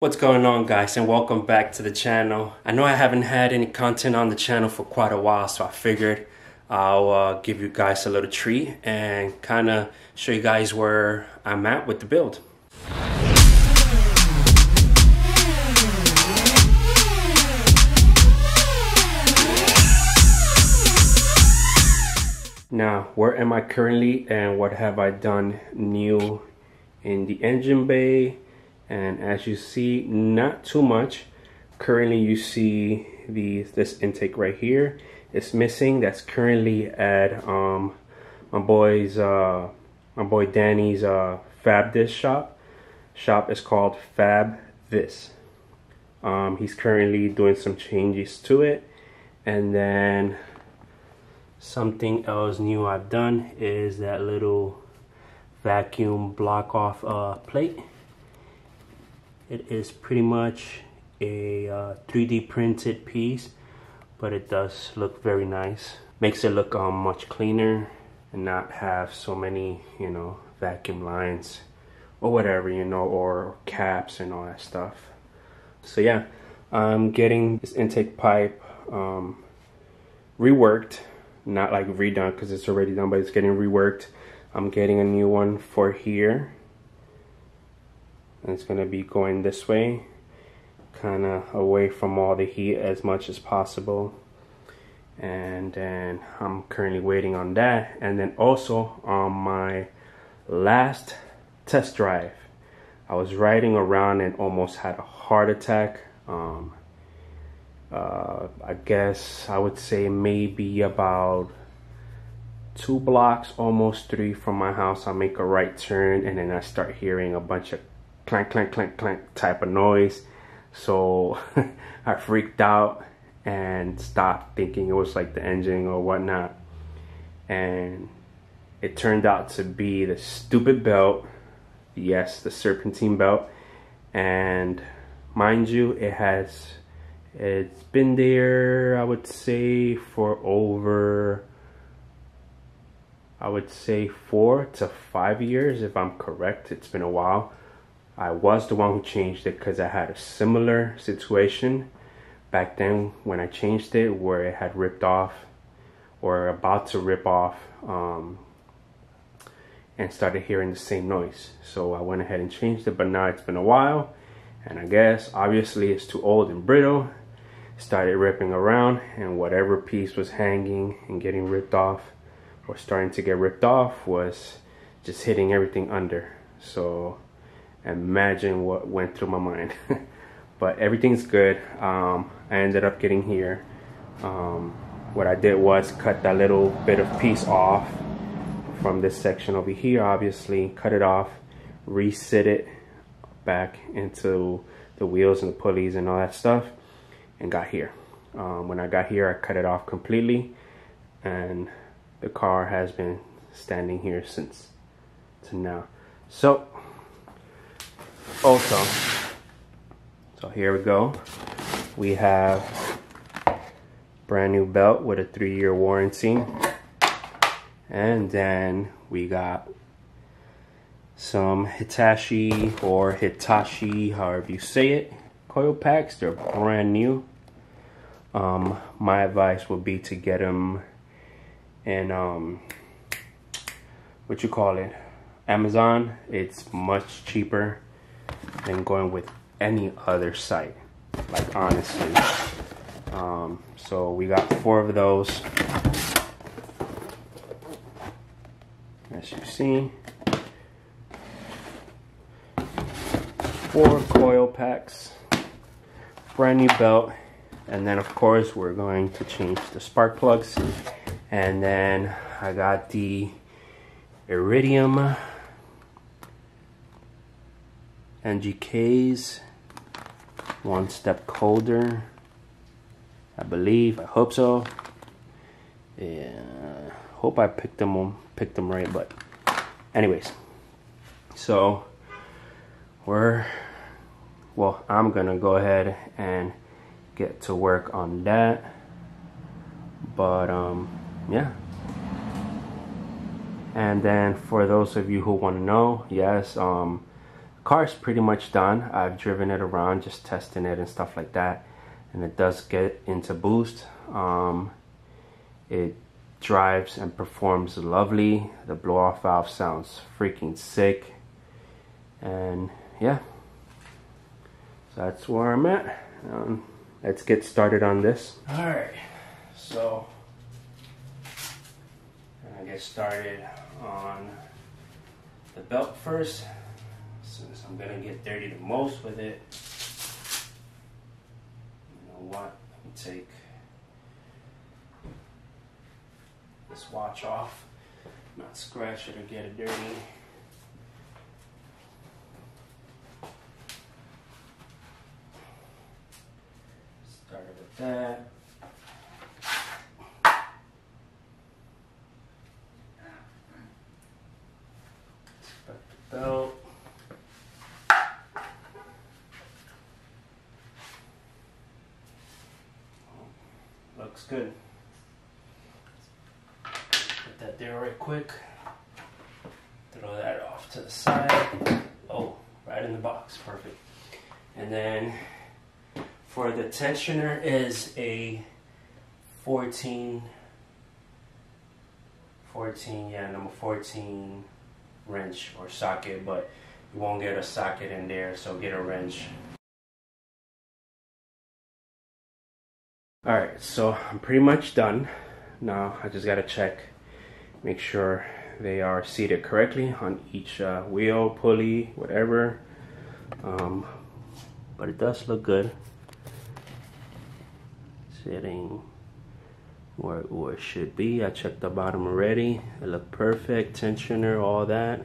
What's going on, guys, and welcome back to the channel. I know I haven't had any content on the channel for quite a while, so I figured I'll give you guys a little treat and kind of show you guys where I'm at with the build. Now, where am I currently and what have I done new in the engine bay? And as you see, not too much. Currently you see this intake right here. It's missing. That's currently at my boy Danny's Fab This shop. Shop is called Fab This. He's currently doing some changes to it. And then something else new I've done is that little vacuum block off plate. It is pretty much a 3D printed piece, but it does look very nice. Makes it look much cleaner and not have so many, you know, vacuum lines or whatever, you know, or caps and all that stuff. So yeah, I'm getting this intake pipe reworked, not like redone because it's already done, but it's getting reworked. I'm getting a new one for here. And it's going to be going this way, kind of away from all the heat as much as possible. And then I'm currently waiting on that. And then also on my last test drive, I was riding around and almost had a heart attack. I guess I would say maybe about 2 blocks, almost 3 from my house. I make a right turn and then I start hearing a bunch of clank, clank, clank, clank type of noise. So I freaked out and stopped, thinking it was like the engine or whatnot. And it turned out to be the stupid belt. Yes, the serpentine belt. And mind you, it's been there, I would say, for over, I would say 4 to 5 years, if I'm correct. It's been a while. I was the one who changed it because I had a similar situation back then when I changed it, where it had ripped off or about to rip off and started hearing the same noise. So I went ahead and changed it, but now it's been a while, and I guess obviously it's too old and brittle. Started ripping around, and whatever piece was hanging and getting ripped off or starting to get ripped off was just hitting everything under. So imagine what went through my mind. But everything's good. I ended up getting here. What I did was cut that little bit of piece off from this section over here, obviously cut it off, resit it back into the wheels and the pulleys and all that stuff, and got here. When I got here, I cut it off completely, and the car has been standing here since to now. So also, so here we go. We have brand new belt with a 3-year warranty. And then we got some Hitachi, or Hitachi, however you say it, coil packs. They're brand new. My advice would be to get them in, what you call it, Amazon. It's much cheaper than going with any other site, like, honestly. So we got 4 of those, as you see. 4 coil packs, brand new belt, and then of course we're going to change the spark plugs. And then I got the iridium NGK's, 1-step colder, I believe. I hope so. Yeah, hope I picked them right. But anyways, so I'm gonna go ahead and get to work on that. But yeah. And then for those of you who want to know, yes, Car is pretty much done. I've driven it around, just testing it and stuff like that, and it does get into boost. It drives and performs lovely. The blow-off valve sounds freaking sick, and yeah, so that's where I'm at. Let's get started on this. All right, so I get started on the belt first, since I'm gonna get dirty the most with it. You know what? Let me take this watch off, not scratch it or get it dirty. Started with that. Inspect the belt. Looks good. Put that there right quick. Throw that off to the side. Oh, right in the box, perfect. And then for the tensioner is a 14 wrench or socket, but you won't get a socket in there, so get a wrench. All right, so I'm pretty much done. Now I just gotta check, make sure they are seated correctly on each wheel, pulley, whatever. But it does look good. Sitting where it should be. I checked the bottom already. It looked perfect. Tensioner, all that.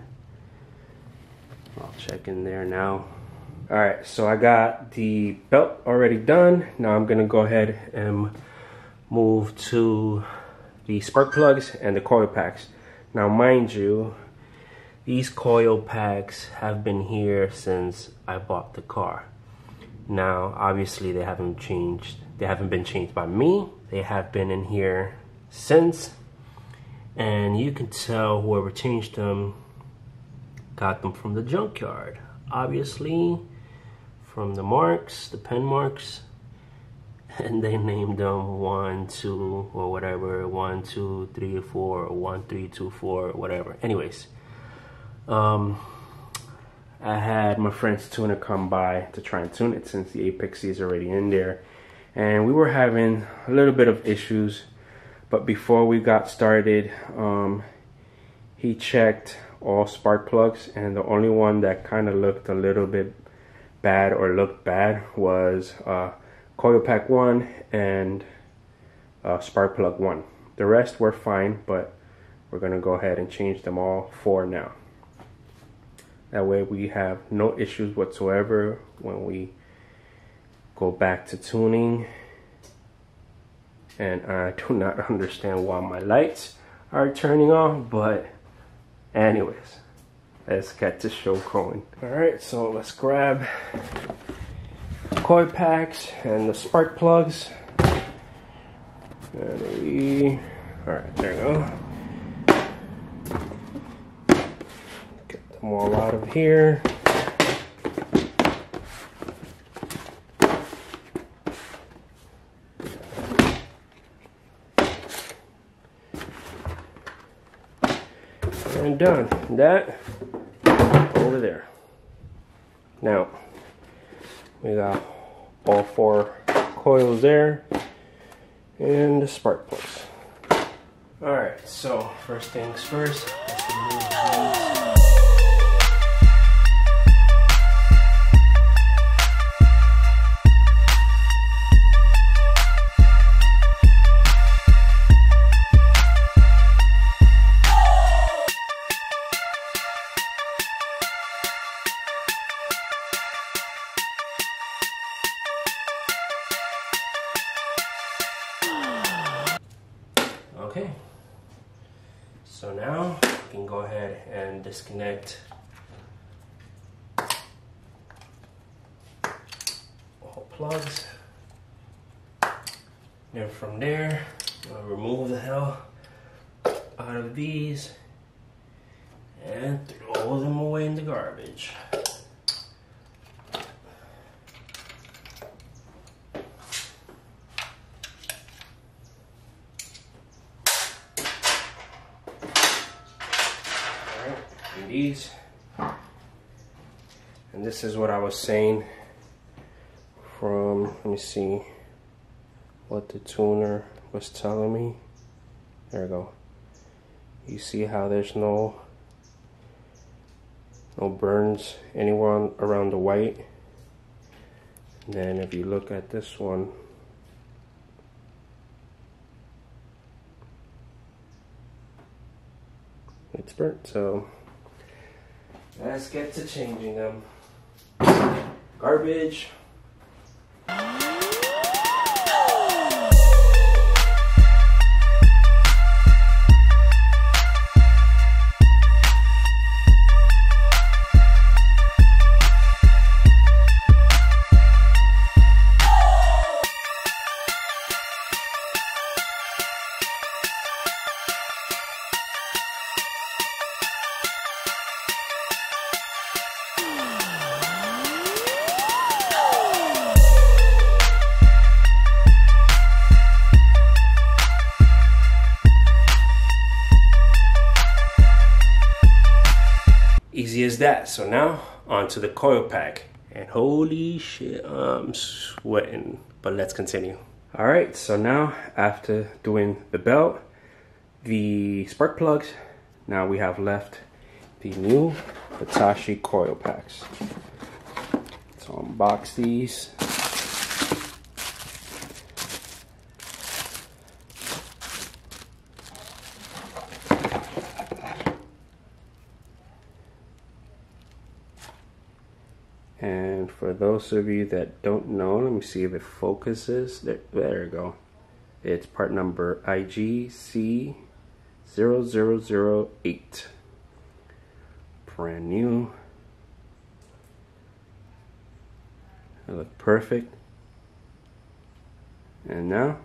I'll check in there now. All right, so I got the belt already done. Now I'm gonna go ahead and move to the spark plugs and the coil packs. Now mind you, these coil packs have been here since I bought the car. Now obviously they haven't changed. They haven't been changed by me. They have been in here since, and you can tell whoever changed them got them from the junkyard, obviously, from the marks, the pen marks, and they named them 1, 2 or whatever, 1, 2, 3, 4 or 1, 3, 2, 4 whatever. Anyways, I had my friend's tuner come by to try and tune it since the Apex is already in there, and we were having a little bit of issues. But before we got started, he checked all spark plugs, and the only one that kind of looked a little bit bad or looked bad was coil pack 1 and spark plug 1. The rest were fine, but we're gonna go ahead and change them all 4 now. That way we have no issues whatsoever when we go back to tuning. And I do not understand why my lights are turning off, but anyways, let's get this show going. All right, so let's grab coil packs and the spark plugs. And we, all right, there we go. Get them all out of here. And done. That over there. Now we got all 4 coils there and the spark plugs. All right, so first things first. Okay, so now we can go ahead and disconnect all plugs. And from there, I'll remove the hell out of these and throw them away in the garbage. these. And this is what I was saying from, let me see what the tuner was telling me. There we go. You see how there's no burns anywhere on, around the white. And then if you look at this one, it's burnt. So let's get to changing them. Garbage. Easy as that. So now onto the coil pack, and holy shit, I'm sweating, but let's continue. All right, so now after doing the belt, the spark plugs, now we have left the new Hitachi coil packs. So unbox these. And for those of you that don't know, let me see if it focuses. There we go. It's part number IGC0008. Brand new. It looked perfect. And now,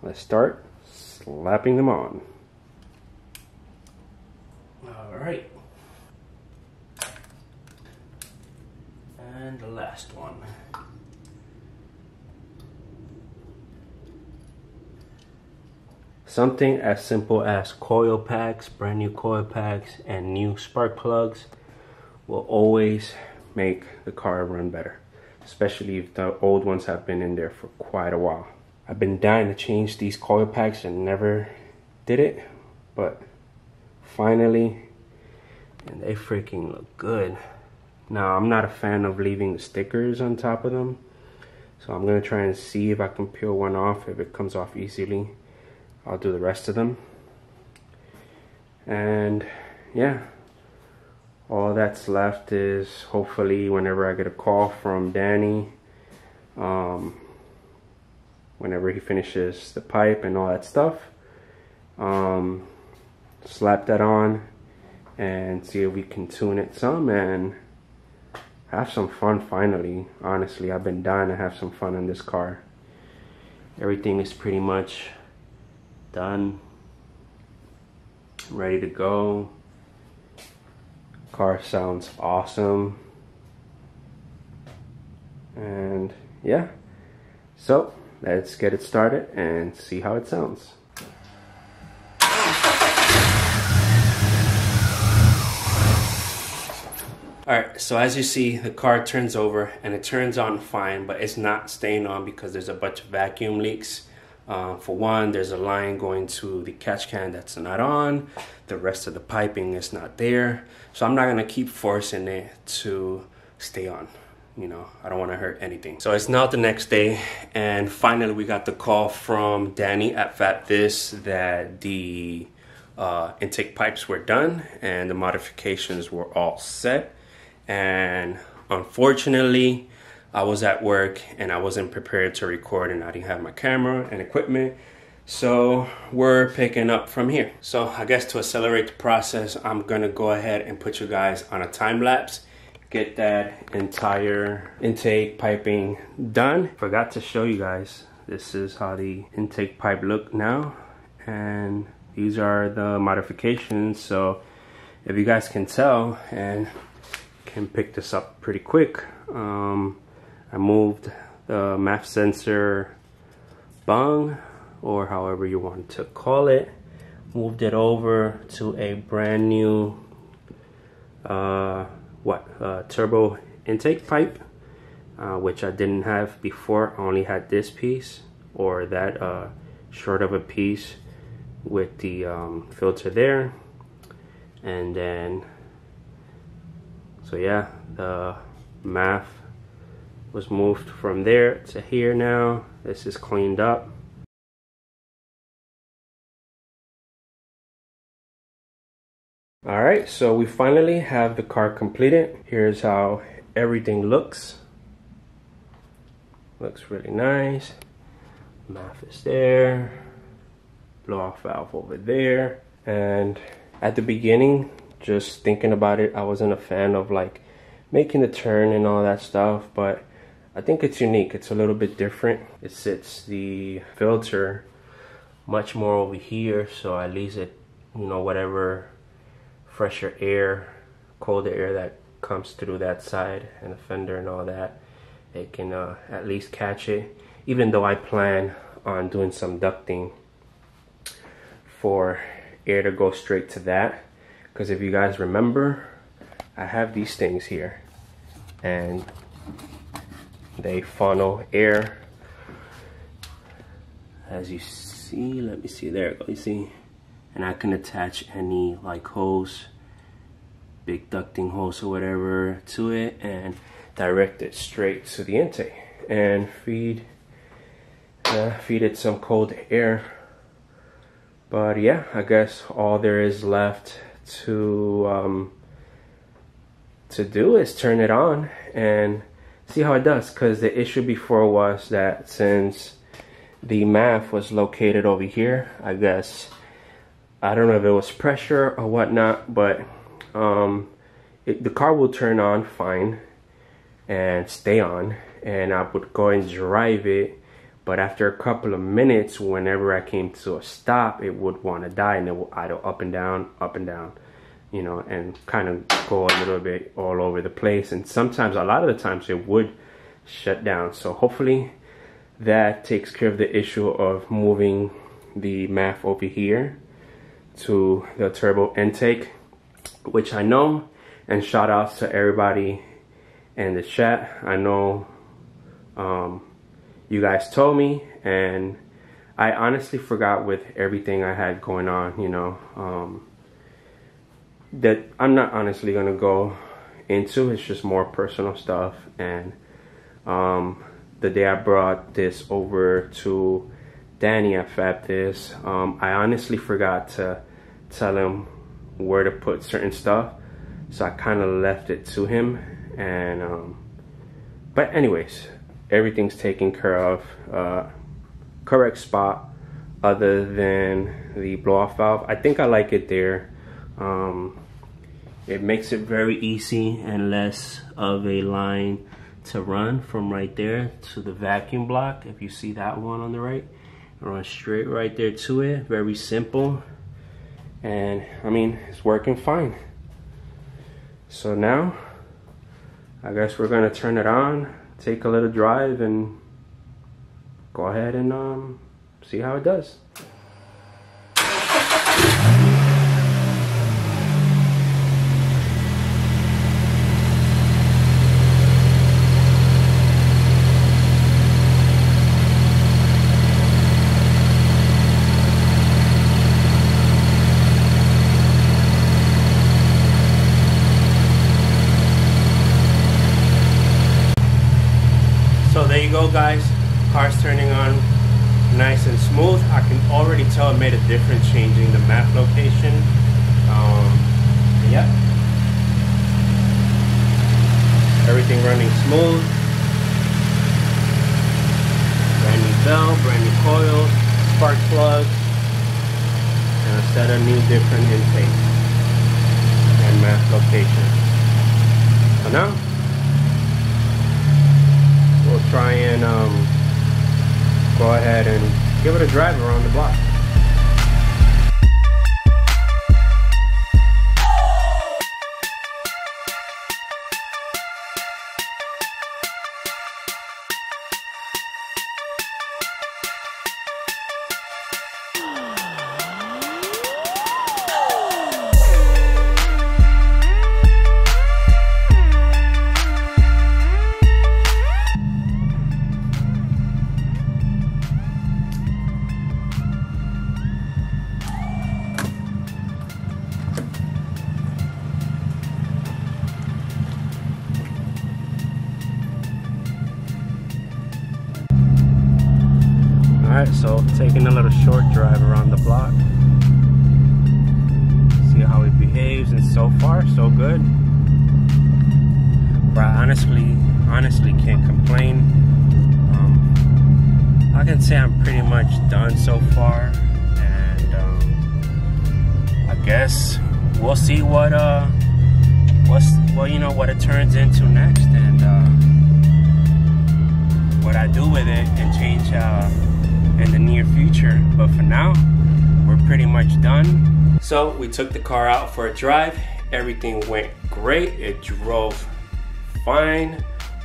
let's start slapping them on. All right. And the last one. Something as simple as coil packs, brand new coil packs, and new spark plugs will always make the car run better, especially if the old ones have been in there for quite a while. I've been dying to change these coil packs and never did it, but finally, and they freaking look good. Now, I'm not a fan of leaving the stickers on top of them, so I'm going to try and see if I can peel one off. If it comes off easily, I'll do the rest of them. And yeah, all that's left is hopefully whenever I get a call from Danny, whenever he finishes the pipe and all that stuff, slap that on and see if we can tune it some and have some fun finally. Honestly, I've been dying to have some fun in this car. Everything is pretty much done, ready to go. Car sounds awesome. And yeah, so let's get it started and see how it sounds. Alright, so as you see, the car turns over and it turns on fine, but it's not staying on because there's a bunch of vacuum leaks. For one, there's a line going to the catch can that's not on. The rest of the piping is not there. So I'm not going to keep forcing it to stay on. You know, I don't want to hurt anything. So it's now the next day, and finally we got the call from Danny at Fab This that the intake pipes were done and the modifications were all set. And unfortunately, I was at work and I wasn't prepared to record, and I didn't have my camera and equipment. So we're picking up from here. So I guess to accelerate the process, I'm gonna go ahead and put you guys on a time lapse, get that entire intake piping done. Forgot to show you guys, this is how the intake pipe look now, and these are the modifications. So if you guys can tell, and can pick this up pretty quick, I moved the MAF sensor bung, or however you want to call it, moved it over to a brand new turbo intake pipe, which I didn't have before. I only had this piece, or that short of a piece with the filter there. And then, so yeah, the MAF was moved from there to here now. This is cleaned up. Alright, so we finally have the car completed. Here's how everything looks. Looks really nice. MAF is there. Blow off valve over there. And at the beginning, just thinking about it, I wasn't a fan of like making the turn and all that stuff, but I think it's unique. It's a little bit different. It sits the filter much more over here, so at least it, you know, whatever fresher air, colder air that comes through that side and the fender and all that, it can at least catch it. Even though I plan on doing some ducting for air to go straight to that, because if you guys remember, I have these things here and they funnel air, as you see. Let me see, there you go, you see. And I can attach any like hose, big ducting hose or whatever, to it and direct it straight to the intake and feed it some cold air. But yeah, I guess all there is left to do is turn it on and see how it does. Because the issue before was that since the MAF was located over here, I guess, I don't know if it was pressure or whatnot, but the car will turn on fine and stay on, and I would go and drive it. But after a couple of minutes, whenever I came to a stop, it would want to die and it would idle up and down, you know, and kind of go a little bit all over the place. And sometimes, a lot of the times, it would shut down. So hopefully that takes care of the issue of moving the MAF over here to the turbo intake, which I know, and shout outs to everybody in the chat. I know, you guys told me, and I honestly forgot with everything I had going on, you know, that I'm not honestly gonna go into. It's just more personal stuff. And the day I brought this over to Danny at Fab This, I honestly forgot to tell him where to put certain stuff, so I kind of left it to him. And but anyways, everything's taken care of, correct spot, other than the blow-off valve. I think I like it there. It makes it very easy and less of a line to run from right there to the vacuum block. If you see that one on the right, run straight right there to it. Very simple, and I mean, it's working fine. So now, I guess we're gonna turn it on, take a little drive, and go ahead and see how it does. Go guys, car's turning on nice and smooth. I can already tell it made a difference changing the MAF location. Yep, everything running smooth. Brand new bell, brand new coils, spark plugs, and a set of new different intakes and MAF location. So now we'll try and go ahead and give it a drive around the block. Alright, so taking a little short drive around the block. See how it behaves, and so far, so good. But I honestly can't complain. I can say I'm pretty much done so far, and I guess we'll see what what it turns into next, and what I do with it and change in the near future. But for now, we're pretty much done. So we took the car out for a drive. Everything went great. It drove fine,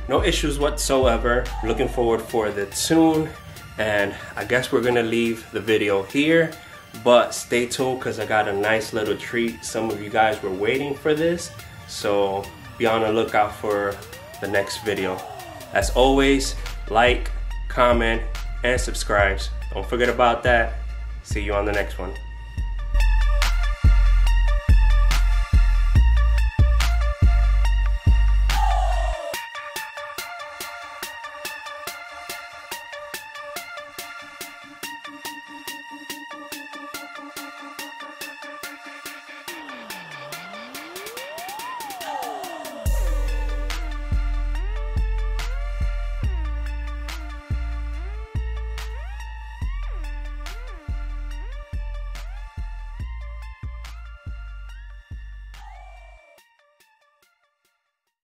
no issues whatsoever. Looking forward for the tune, and I guess we're gonna leave the video here, but stay tuned because I got a nice little treat. Some of you guys were waiting for this, so be on the lookout for the next video. As always, like, comment, and subscribe. Don't forget about that. See you on the next one.